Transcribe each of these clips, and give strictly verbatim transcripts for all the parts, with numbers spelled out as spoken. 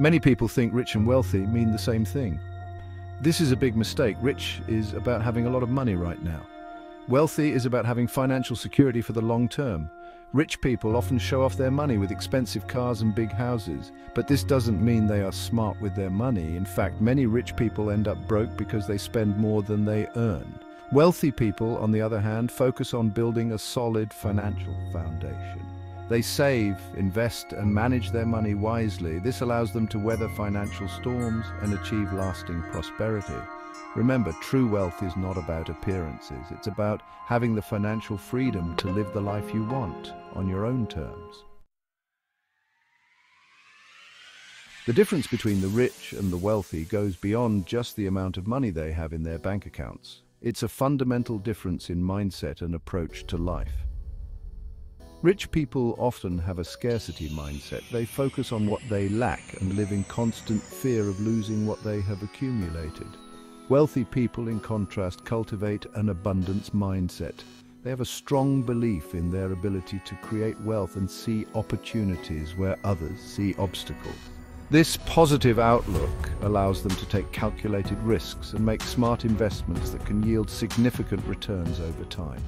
Many people think rich and wealthy mean the same thing. This is a big mistake. Rich is about having a lot of money right now. Wealthy is about having financial security for the long term. Rich people often show off their money with expensive cars and big houses, but this doesn't mean they are smart with their money. In fact, many rich people end up broke because they spend more than they earn. Wealthy people, on the other hand, focus on building a solid financial foundation. They save, invest, and manage their money wisely. This allows them to weather financial storms and achieve lasting prosperity. Remember, true wealth is not about appearances. It's about having the financial freedom to live the life you want on your own terms. The difference between the rich and the wealthy goes beyond just the amount of money they have in their bank accounts. It's a fundamental difference in mindset and approach to life. Rich people often have a scarcity mindset. They focus on what they lack and live in constant fear of losing what they have accumulated. Wealthy people, in contrast, cultivate an abundance mindset. They have a strong belief in their ability to create wealth and see opportunities where others see obstacles. This positive outlook allows them to take calculated risks and make smart investments that can yield significant returns over time.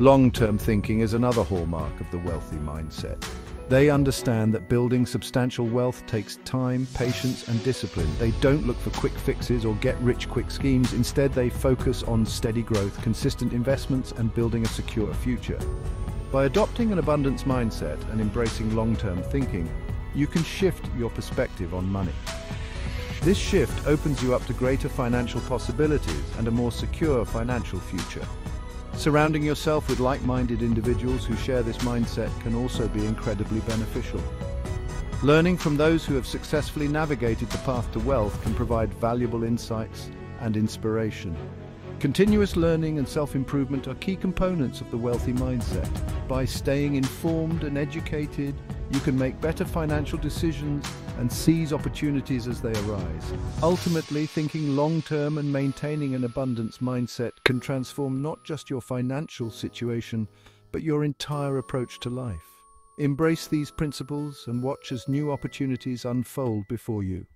Long-term thinking is another hallmark of the wealthy mindset. They understand that building substantial wealth takes time, patience, and discipline. They don't look for quick fixes or get-rich-quick schemes. Instead, they focus on steady growth, consistent investments, and building a secure future. By adopting an abundance mindset and embracing long-term thinking, you can shift your perspective on money. This shift opens you up to greater financial possibilities and a more secure financial future. Surrounding yourself with like-minded individuals who share this mindset can also be incredibly beneficial. Learning from those who have successfully navigated the path to wealth can provide valuable insights and inspiration. Continuous learning and self-improvement are key components of the wealthy mindset. By staying informed and educated, you can make better financial decisions and seize opportunities as they arise. Ultimately, thinking long-term and maintaining an abundance mindset can transform not just your financial situation, but your entire approach to life. Embrace these principles and watch as new opportunities unfold before you.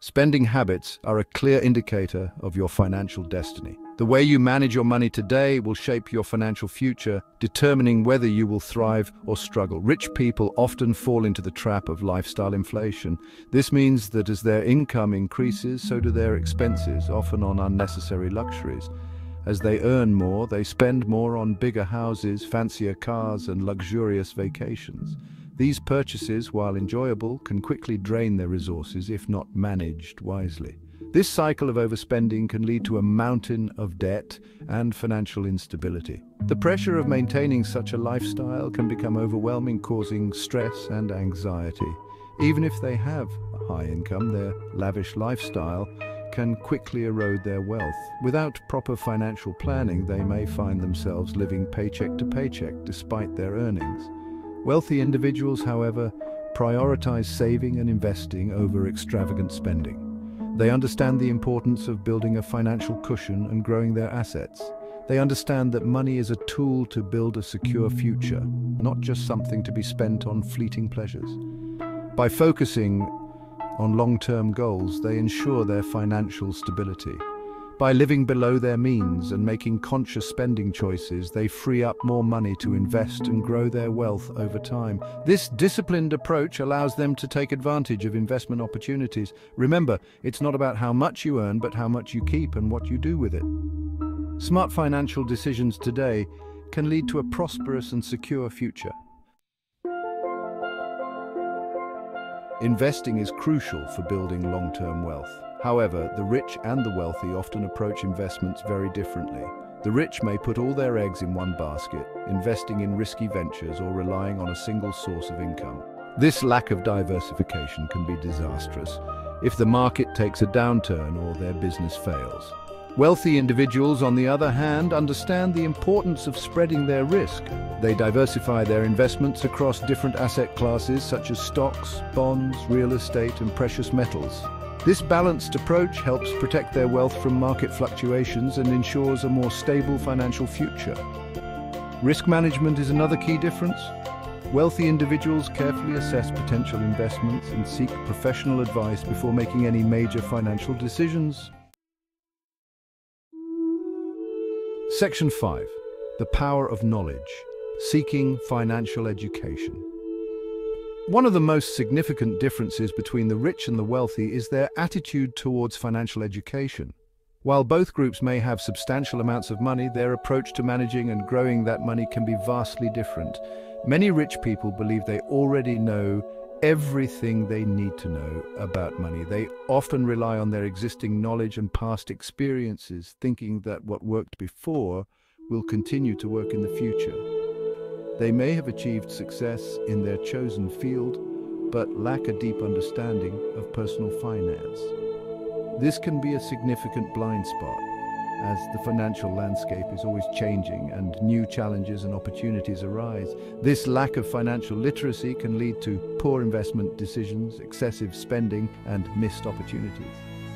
Spending habits are a clear indicator of your financial destiny. The way you manage your money today will shape your financial future, determining whether you will thrive or struggle. Rich people often fall into the trap of lifestyle inflation. This means that as their income increases, so do their expenses, often on unnecessary luxuries. As they earn more, they spend more on bigger houses, fancier cars, and luxurious vacations. These purchases, while enjoyable, can quickly drain their resources if not managed wisely. This cycle of overspending can lead to a mountain of debt and financial instability. The pressure of maintaining such a lifestyle can become overwhelming, causing stress and anxiety. Even if they have a high income, their lavish lifestyle can quickly erode their wealth. Without proper financial planning, they may find themselves living paycheck to paycheck despite their earnings. Wealthy individuals, however, prioritize saving and investing over extravagant spending. They understand the importance of building a financial cushion and growing their assets. They understand that money is a tool to build a secure future, not just something to be spent on fleeting pleasures. By focusing on long-term goals, they ensure their financial stability. By living below their means and making conscious spending choices, they free up more money to invest and grow their wealth over time. This disciplined approach allows them to take advantage of investment opportunities. Remember, it's not about how much you earn, but how much you keep and what you do with it. Smart financial decisions today can lead to a prosperous and secure future. Investing is crucial for building long-term wealth. However, the rich and the wealthy often approach investments very differently. The rich may put all their eggs in one basket, investing in risky ventures or relying on a single source of income. This lack of diversification can be disastrous if the market takes a downturn or their business fails. Wealthy individuals, on the other hand, understand the importance of spreading their risk. They diversify their investments across different asset classes such as stocks, bonds, real estate, and precious metals. This balanced approach helps protect their wealth from market fluctuations and ensures a more stable financial future. Risk management is another key difference. Wealthy individuals carefully assess potential investments and seek professional advice before making any major financial decisions. Section five. The power of knowledge. Seeking financial education. One of the most significant differences between the rich and the wealthy is their attitude towards financial education. While both groups may have substantial amounts of money, their approach to managing and growing that money can be vastly different. Many rich people believe they already know everything they need to know about money. They often rely on their existing knowledge and past experiences, thinking that what worked before will continue to work in the future. They may have achieved success in their chosen field, but lack a deep understanding of personal finance. This can be a significant blind spot, as the financial landscape is always changing and new challenges and opportunities arise. This lack of financial literacy can lead to poor investment decisions, excessive spending, and missed opportunities.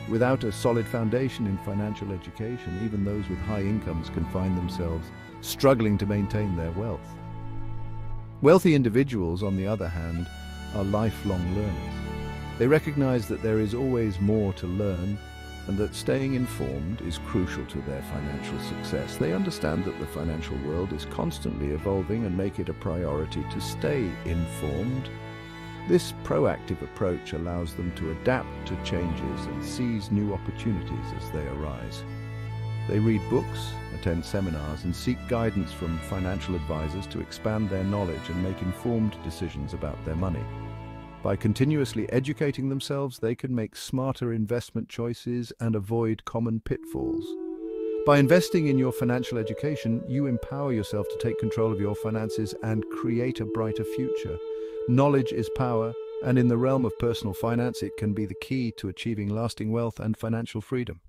Without a solid foundation in financial education, even those with high incomes can find themselves struggling to maintain their wealth. Wealthy individuals, on the other hand, are lifelong learners. They recognize that there is always more to learn and that staying informed is crucial to their financial success. They understand that the financial world is constantly evolving and make it a priority to stay informed. This proactive approach allows them to adapt to changes and seize new opportunities as they arise. They read books, attend seminars, and seek guidance from financial advisors to expand their knowledge and make informed decisions about their money. By continuously educating themselves, they can make smarter investment choices and avoid common pitfalls. By investing in your financial education, you empower yourself to take control of your finances and create a brighter future. Knowledge is power, and in the realm of personal finance, it can be the key to achieving lasting wealth and financial freedom.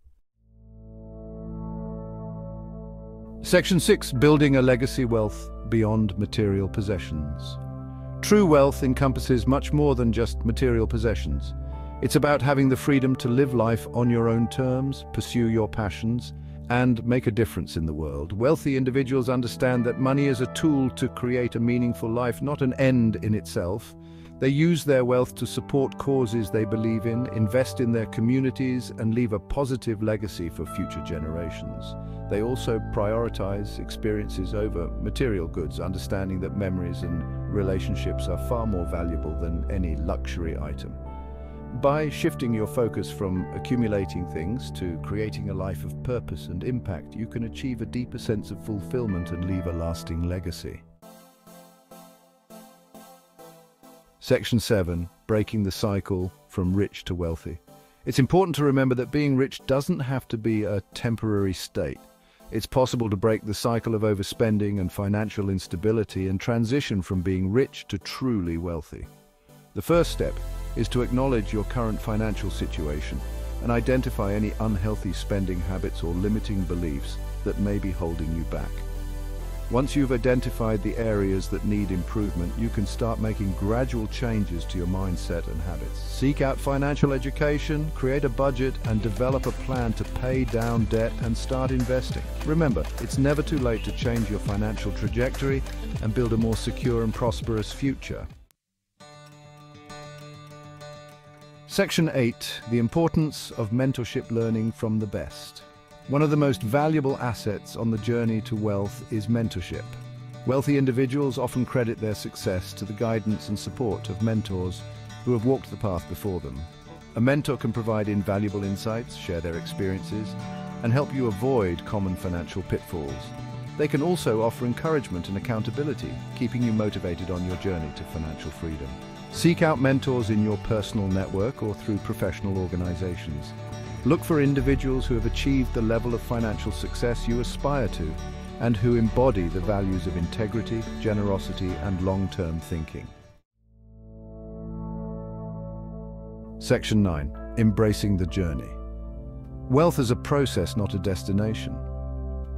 Section six. Building a legacy wealth beyond material possessions. True wealth encompasses much more than just material possessions. It's about having the freedom to live life on your own terms, pursue your passions, and make a difference in the world. Wealthy individuals understand that money is a tool to create a meaningful life, not an end in itself. They use their wealth to support causes they believe in, invest in their communities, and leave a positive legacy for future generations. They also prioritize experiences over material goods, understanding that memories and relationships are far more valuable than any luxury item. By shifting your focus from accumulating things to creating a life of purpose and impact, you can achieve a deeper sense of fulfillment and leave a lasting legacy. Section seven. Breaking the cycle from rich to wealthy. It's important to remember that being rich doesn't have to be a temporary state. It's possible to break the cycle of overspending and financial instability and transition from being rich to truly wealthy. The first step is to acknowledge your current financial situation and identify any unhealthy spending habits or limiting beliefs that may be holding you back. Once you've identified the areas that need improvement, you can start making gradual changes to your mindset and habits. Seek out financial education, create a budget, and develop a plan to pay down debt and start investing. Remember, it's never too late to change your financial trajectory and build a more secure and prosperous future. Section eight. The importance of mentorship, learning from the best. One of the most valuable assets on the journey to wealth is mentorship. Wealthy individuals often credit their success to the guidance and support of mentors who have walked the path before them. A mentor can provide invaluable insights, share their experiences, and help you avoid common financial pitfalls. They can also offer encouragement and accountability, keeping you motivated on your journey to financial freedom. Seek out mentors in your personal network or through professional organizations. Look for individuals who have achieved the level of financial success you aspire to and who embody the values of integrity, generosity, and long-term thinking. Section nine. Embracing the journey. Wealth is a process, not a destination.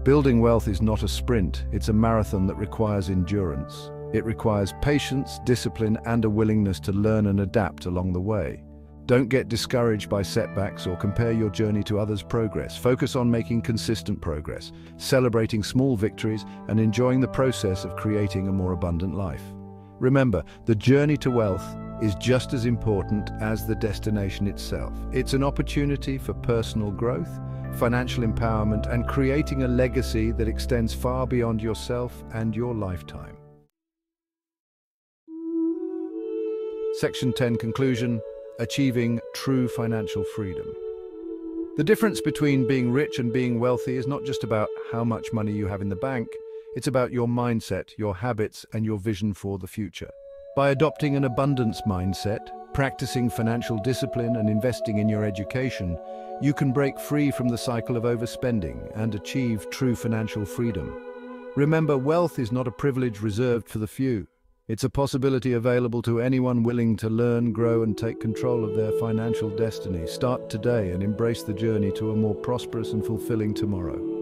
Building wealth is not a sprint, it's a marathon that requires endurance. It requires patience, discipline, and a willingness to learn and adapt along the way. Don't get discouraged by setbacks or compare your journey to others' progress. Focus on making consistent progress, celebrating small victories, and enjoying the process of creating a more abundant life. Remember, the journey to wealth is just as important as the destination itself. It's an opportunity for personal growth, financial empowerment, and creating a legacy that extends far beyond yourself and your lifetime. Section ten, conclusion: achieving true financial freedom. The difference between being rich and being wealthy is not just about how much money you have in the bank, it's about your mindset, your habits, and your vision for the future. By adopting an abundance mindset, practicing financial discipline, and investing in your education, you can break free from the cycle of overspending and achieve true financial freedom. Remember, wealth is not a privilege reserved for the few. It's a possibility available to anyone willing to learn, grow, and take control of their financial destiny. Start today and embrace the journey to a more prosperous and fulfilling tomorrow.